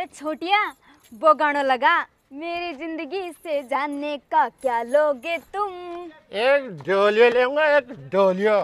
अरे छोटिया बोगानो लगा, मेरी जिंदगी से जाने का क्या लोगे तुम? एक डोलियो लेऊंगा, एक डोलियो।